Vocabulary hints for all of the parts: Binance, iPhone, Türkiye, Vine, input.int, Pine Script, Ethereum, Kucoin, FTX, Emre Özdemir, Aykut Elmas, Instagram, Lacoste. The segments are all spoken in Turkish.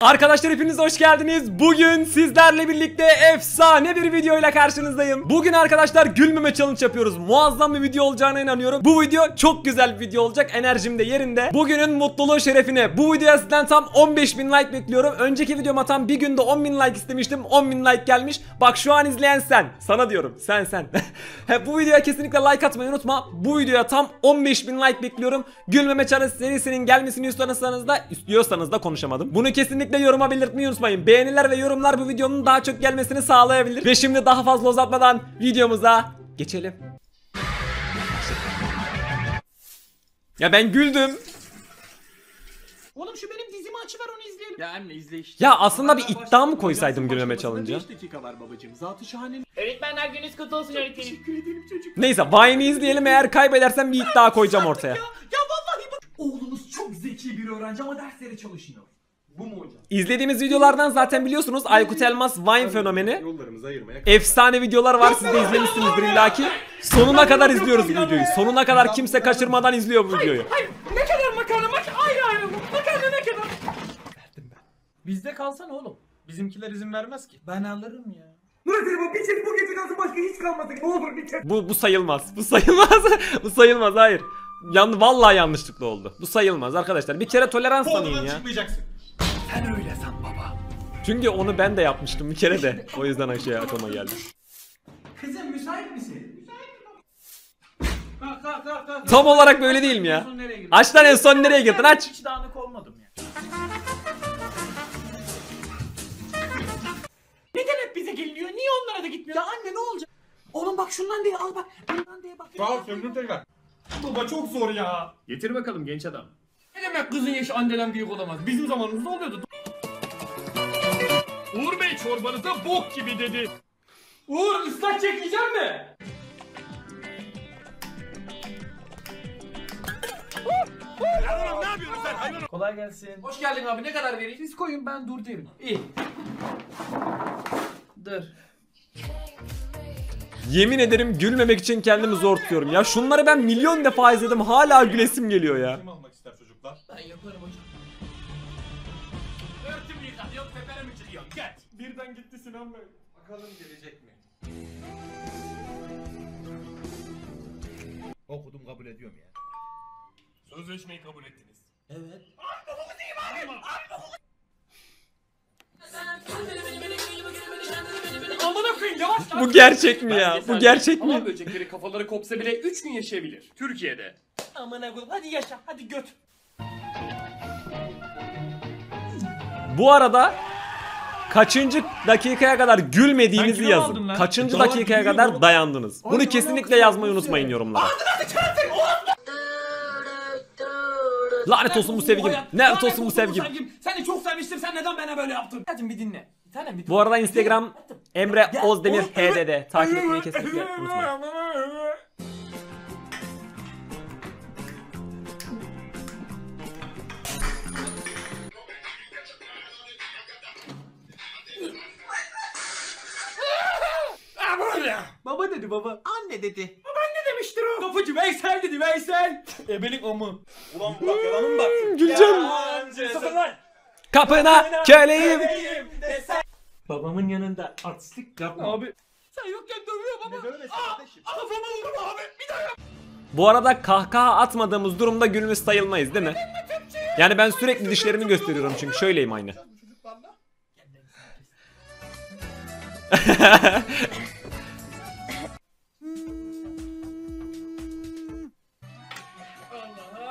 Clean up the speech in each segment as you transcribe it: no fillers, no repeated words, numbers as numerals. Arkadaşlar hepiniz hoş geldiniz. Bugün sizlerle birlikte efsane bir video ile karşınızdayım. Bugün arkadaşlar gülmeme challenge yapıyoruz. Muazzam bir video olacağına inanıyorum. Bu video çok güzel bir video olacak. Enerjim de yerinde. Bugünün mutluluğu şerefine bu videoya sizden tam 15.000 like bekliyorum. Önceki videoma tam bir günde 10.000 like istemiştim. 10.000 like gelmiş. Bak şu an izleyen sen. Sana diyorum. Sen. Bu videoya kesinlikle like atmayı unutma. Bu videoya tam 15.000 like bekliyorum. Gülmeme challenge serisinin gelmesini istiyorsanız da konuşamadım. Bunu kesinlikle yoruma belirtmeyi unutmayın. Beğeniler ve yorumlar bu videonun daha çok gelmesini sağlayabilir. Ve şimdi daha fazla uzatmadan videomuza geçelim. Ya ben güldüm. Oğlum şu benim dizimi açıver, onu izleyelim. Ya anne izle işte. Ya aslında bir iddia mı koysaydım gülmeme çalınca? 5 dakika var babacığım. Zatı şahane. Öğretmenler gününüz kutlu olsun öğretmenim. Teşekkür ederim çocuk. Neyse Vine'i izleyelim, eğer kaybedersem bir iddia koyacağım ortaya. Ya vallahi bak. Oğlunuz çok zeki bir öğrenci ama derslere çalışmıyor. Bu mu hocam? İzlediğimiz videolardan zaten biliyorsunuz Aykut Elmas Vine fenomeni. Efsane videolar var, siz de izlemişsinizdir illaki. Sonuna kadar izliyoruz bu videoyu. Sonuna kadar kimse kaçırmadan izliyor bu videoyu. Hayır, ne kadar makarna bak, ayrı makarna ne kadar. Verdim ben. Bizde kalsana oğlum. Bizimkiler izin vermez ki. Ben alırım ya. Murat'ım bir çift bu geceden sonra başka hiç kalmadık. Ne olur bir çift. Bu sayılmaz. Bu sayılmaz. Hayır. Yanlış, vallahi yanlışlıkla oldu. Bu sayılmaz arkadaşlar. Bir kere tolerans tanıyın ya. Sen öyle san baba. Çünkü onu ben de yapmıştım bir kere de. O yüzden Ayşe'ye aklıma geldi. Kızım müsait misin? Müsait. Tam olarak böyle değil mi ya? Açtan en son nereye girdin? Aç. Hiç dağınık olmadım ya. Neden hep bize geliniyor? Niye onlara da gitmiyor? Ya anne ne olacak? Oğlum bak şundan diye al bak. Bundan diye bak. Sağ ol sömürüm tekrar. Baba çok zor ya. Getir bakalım genç adam. Ne demek kızın yaşı anneden büyük olamaz? Bizim zamanımızda oluyordu. Uğur Bey çorbanıza bok gibi dedi. Uğur ıslak çekeceğim mi? Lan oğlum ne yapıyorsun sen? Hayır. Kolay gelsin. Hoş geldin abi, ne kadar vereyim? Siz koyun ben dur derim. İyi. Dur. Yemin ederim gülmemek için kendimi zor tutuyorum ya. Şunları ben milyon defa izledim, hala gülesim geliyor ya. Ben yaparım hocam. Örtüm yıkan yok, seferim içiliyor. Geç. Birden gitti Sinan Bey. Bakalım gelecek mi? Okudum, kabul ediyorum ya. Sözleşmeyi kabul ettiniz. Evet. Abi bu diyeyim abi. Bu gerçek mi ya? Bu gerçek mi? Ama böcekleri kafaları kopsa bile 3 gün yaşayabilir Türkiye'de. Amına koyayım. Hadi yaşa. Hadi göt. Bu arada kaçıncı dakikaya kadar gülmediğinizi yazın. Kaçıncı dakikaya kadar dayandınız. Bunu kesinlikle yazmayı unutmayın yorumlara. Lanet olsun bu sevgim. Lanet olsun bu sevgim. Seni çok sevmiştim. Sen neden bana böyle yaptın? Hacım bir dinle. Bu arada Instagram Emre Özdemir HDD takip etmeyi kesinlikle unutmayın. Baba dedi baba. Anne dedi. Baba anne demiştir o. Kapıcı Veysel dedi Veysel. Ebelik o mu? Ulan bak yalanım bak. Güleceğim. Kapına köleyim. Babamın yanında artistlik yapma. Abi. Sen yokken dövüyor baba. Ne dövmesin kardeşim? Aa babamı vurma abi. Bir daha yap. Bu arada kahkaha atmadığımız durumda gülmüş sayılmayız değil mi? Yani ben sürekli dişlerimi gösteriyorum çünkü şöyleyim aynı.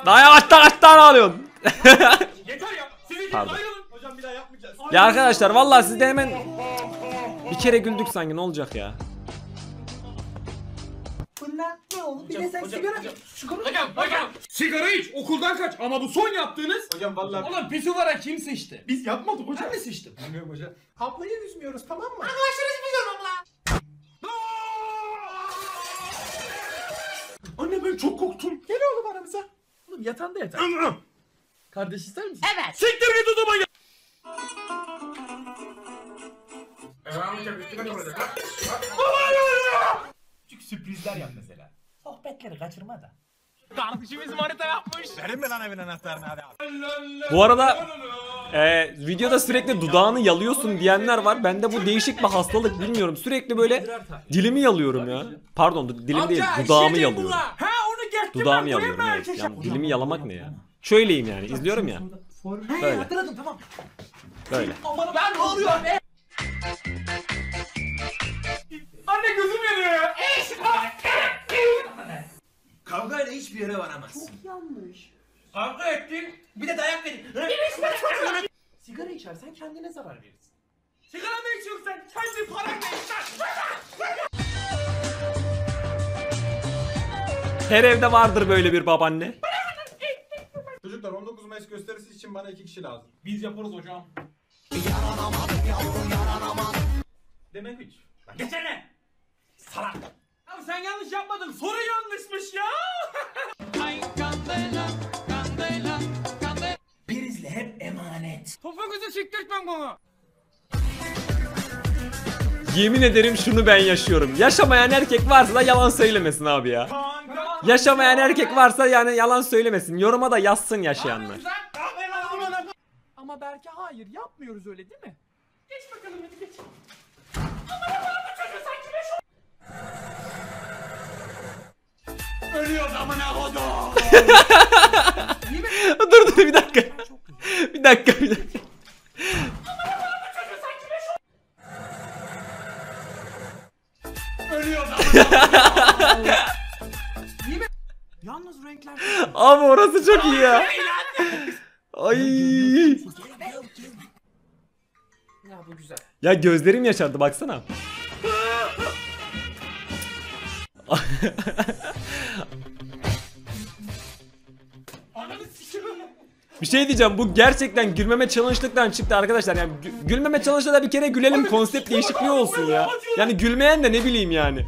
Daha yavaştan ağlıyorsun. Yeter ya. Pardon. Hocam bir daha yapmayacağız. Ya arkadaşlar vallahi siz de hemen bir kere güldük sanki, ne olacak ya? Bunlar ne oldu? Bir de sen sigara hocam. Sigara iç, okuldan kaç. Ama bu son yaptığınız. Hocam vallahi. Oğlum biz olarak kim seçti? Biz yapmadık hocam. Ben mi seçtim? Bilmiyorum hocam. Ablayı üzmüyoruz tamam mı? Arkadaşlar üzmüyorum abla. Anne ben çok korktum. Gel oğlum aramıza. Oğlum yatanda yatak. Kardeş ister misin? Evet. Siktir git o zaman ya. Küçük sürprizler yap mesela. Sohbetleri kaçırma da. Kardeşimiz manita yapmış. Verin mi lan evin anahtarını hadi abi. Bu arada videoda sürekli dudağını yalıyorsun diyenler var. Bende bu değişik bir hastalık, bilmiyorum. Sürekli böyle dilimi yalıyorum ya. Pardon, dilim değil, dudağımı yalıyorum. Dudağımı yalıyorum, evet. Ya, dilimi yalamak ne ya? Şöyleyim yani, izliyorum ya. Böyle. Böyle. Ben ne oluyor? Anne gözüm yanıyor. Kavgayla hiçbir yere varamazsın. Çok yanlış. Kavga ettin, bir de dayak verin. Sigara içersen kendine zarar verirsin. Sigara mı içiyorsun sen? Kendi paranla içersen. Her evde vardır böyle bir babaanne. Çocuklar, 19 Mayıs gösterisi için bana 2 kişi lazım. Biz yaparız hocam. Yaranamadık yavrum, yaranamadık. Demek hiç. Geçene! Salak! Abi sen yanlış yapmadın, soru yanlışmış ya! Ay kandela, kandela, kandela. Prizle hep emanet. Topuğunuzu çektirtmem bana! Yemin ederim şunu ben yaşıyorum. Yaşamayan erkek varsa da yalan söylemesin abi ya. Yaşamayan erkek varsa yani yalan söylemesin. Yoruma da yazsın yaşayanlar. Ama belki hayır yapmıyoruz, öyle değil mi? Geç bakalım, hadi geç. Ölüyor amına kodum. Dur bir dakika. Bir dakika. Ölüyor amına. Yalnız renkler. Abi orası çok iyi ya. Ay. Ya bu güzel. Ya gözlerim yaşardı baksana. Bir şey diyeceğim, bu gerçekten gülmeme challenge'lıktan çıktı arkadaşlar. Yani gülmeme challenge'da da bir kere gülelim, konsept değişikliği olsun ya. Yani gülmeyen de ne bileyim yani.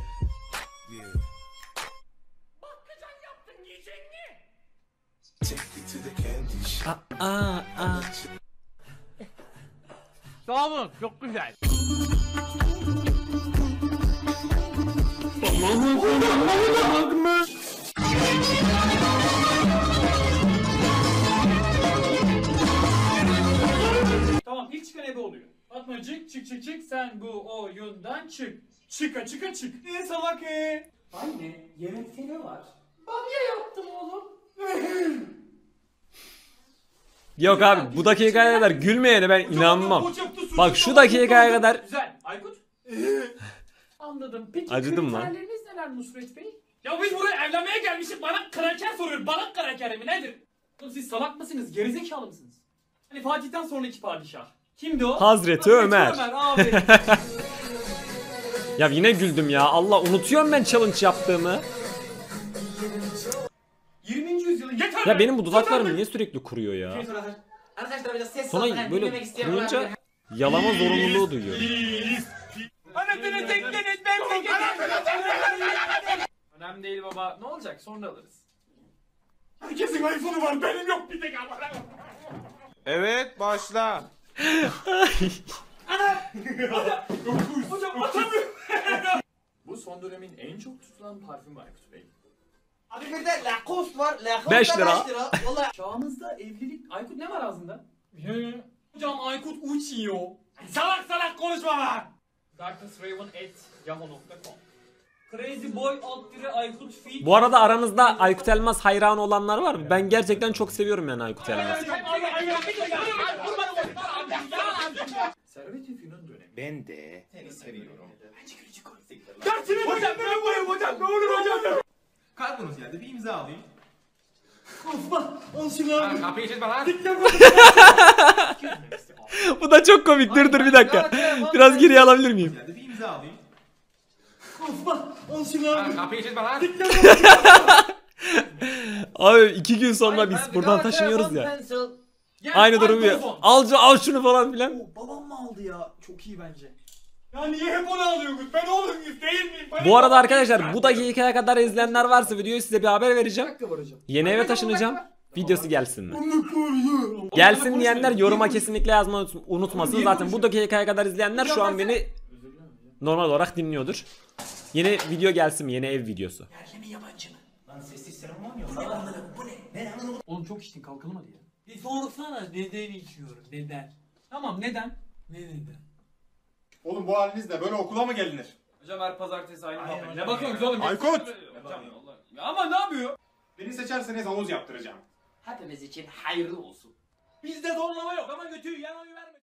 Sağ olun, çok güzel. Tamam, ilk çıkan ebe oluyor. Atmacık, çık sen bu oyundan çık. Çık. Ne salak e? Anne, yemekte ne var? Bamya yaptım oğlum. Yok abi, bu dakikaya kadar gülmeyene ben inanmam. Bak şu dakikaya kadar. Güzel. Aykut. Anladım. Peki kriterleriniz neler Nusret Bey? Ya biz buraya evlenmeye gelmişiz, bana kraker soruyor. Bana kraker mi nedir? Oğlum siz salak mısınız? Gerizekalı mısınız? Hani Fatih'ten sonraki padişah. Kimdi o? Hazreti Ömer. Abi. Ya yine güldüm ya. Allah, unutuyorum ben challenge yaptığımı. 20. yüzyılın yeter. Ya benim bu dudaklarım niye sürekli kuruyor ya? Arkadaşlar biraz ses sonra salak, böyle kurunca yalama zorunluluğu duyuyorum. Anasını tekleniz, ben tekleniz. Önemli değil baba, ne olacak, sonra alırız. Herkesin iPhone'u var, benim yok bir tek. Evet, başla. Ana! Hocam atamıyorum. Bu son dönemin en çok tutulan parfümü Aykut Bey. Abi bir de Lacoste var, Lacoste 5 lira. Valla çağımızda evlilik... Aykut ne var ağzında? Hocam Aykut uçuyor. Salak konuşma lan! Bu arada aranızda Aykut Elmas hayranı olanlar var mı? Ben gerçekten çok seviyorum yani Aykut Elmas'ı. Ben de seni seviyorum. Hocam ben bulayım hocam, ne olur hocam. Kalkınız yerde bir imza alayım. Bu da çok komik. Dur bir dakika. Biraz geriye alabilir miyim? Abi 2 gün sonra biz buradan taşınıyoruz ya. Aynı durum ya. Al şunu falan filan. Babam mı aldı ya? Çok iyi bence. Ya niye hep onu alıyorsunuz? Ben oğlum değil miyim? Bu arada arkadaşlar, bu dakikaya kadar izleyenler varsa videoyu size bir haber vereceğim. Yeni eve taşınacağım. Videosu gelsin mi? Gelsin diyenler yoruma kesinlikle yazmayı unutmasın. Zaten bu dakikaya kadar izleyenler şu an beni normal olarak dinliyordur. Yeni video gelsin mi? Yeni ev videosu. Yerli mi yabancı mı? Lan sessiz serum olmuyor. Bu ne? Oğlum çok içtin, kalkalım hadi ya. Bir sorsana neden içiyorum? Neden? Tamam neden? Ne neden? Oğlum bu halinizle böyle okula mı gelinir? Hocam her pazartesi aynı muhabbet. Ne bakıyorsunuz oğlum? Aykut! Ya ama ne yapıyor? Beni seçerseniz havuz yaptıracağım. Hepimiz için hayırlı olsun. Bizde zorlama yok ama götüyü yan oyu verme.